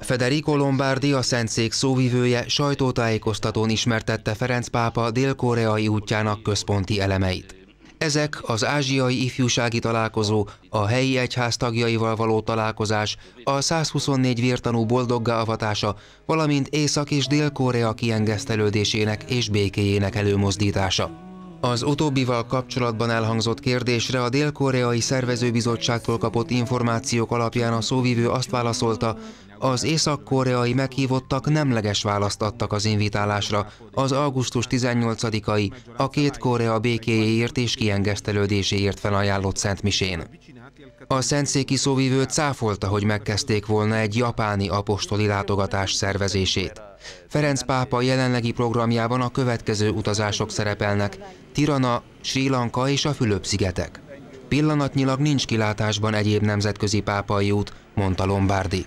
Federico Lombardi, a Szentszék szóvivője sajtótájékoztatón ismertette Ferenc pápa dél-koreai útjának központi elemeit. Ezek az ázsiai ifjúsági találkozó, a helyi egyház tagjaival való találkozás, a 124 vértanú boldoggá avatása, valamint Észak- és Dél-Korea kiengesztelődésének és békéjének előmozdítása. Az utóbbival kapcsolatban elhangzott kérdésre a Dél-Koreai Szervezőbizottságtól kapott információk alapján a szóvivő azt válaszolta, az észak-koreai meghívottak nemleges választ adtak az invitálásra, az augusztus 18-ai, a két Korea békéjéért és kiengesztelődéséért felajánlott szentmisén. A szentszéki szóvivő cáfolta, hogy megkezdték volna egy japáni apostoli látogatás szervezését. Ferenc pápa jelenlegi programjában a következő utazások szerepelnek: Tirana, Sri Lanka és a Fülöp-szigetek. Pillanatnyilag nincs kilátásban egyéb nemzetközi pápai út, mondta Lombardi.